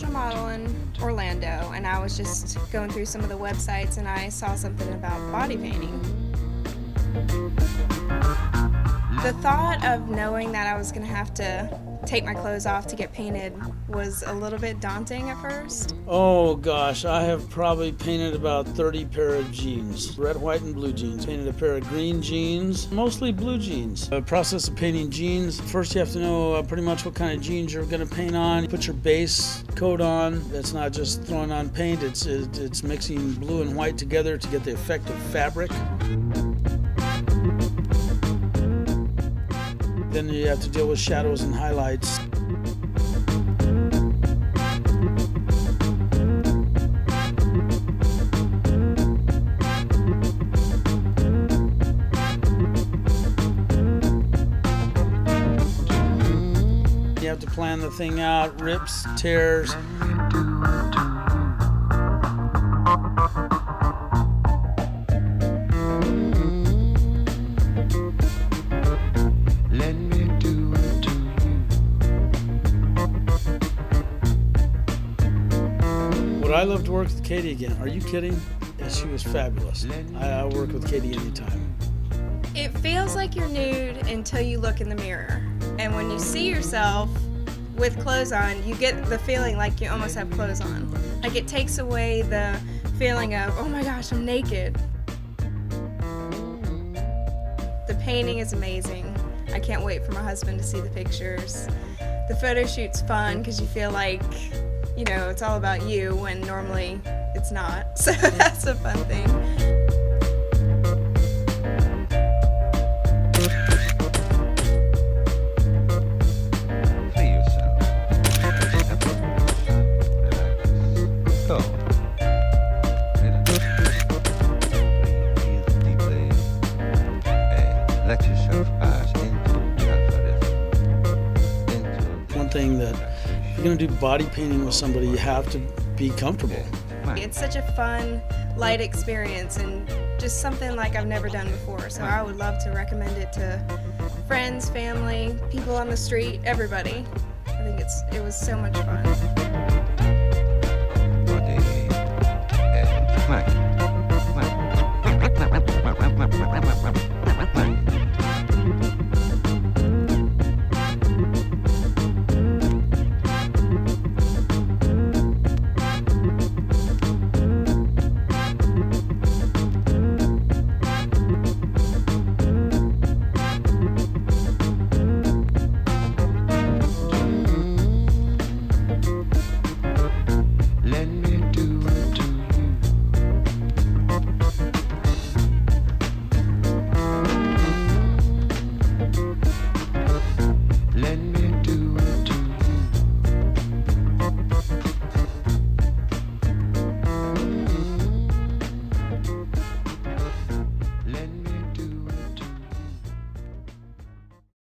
promotional model in Orlando, and I was just going through some of the websites and I saw something about body painting. The thought of knowing that I was going to have to take my clothes off to get painted was a little bit daunting at first. Oh gosh, I have probably painted about 30 pair of jeans. Red, white, and blue jeans. Painted a pair of green jeans, mostly blue jeans. The process of painting jeans, first you have to know pretty much what kind of jeans you're going to paint on. Put your base coat on. It's not just throwing on paint, it's mixing blue and white together to get the effect of fabric. Then you have to deal with shadows and highlights. You have to plan the thing out, rips, tears. But I love to work with Katie again. Are you kidding? Yeah, she was fabulous. I work with Katie anytime. It feels like you're nude until you look in the mirror. And when you see yourself with clothes on, you get the feeling like you almost have clothes on. Like it takes away the feeling of, oh my gosh, I'm naked. The painting is amazing. I can't wait for my husband to see the pictures. The photo shoot's fun because you feel like, you know, it's all about you when normally it's not. So that's a fun thing. Thing that if you're going to do body painting with somebody, you have to be comfortable. It's such a fun, light experience and just something like I've never done before, so I would love to recommend it to friends, family, people on the street, everybody. I think it was so much fun.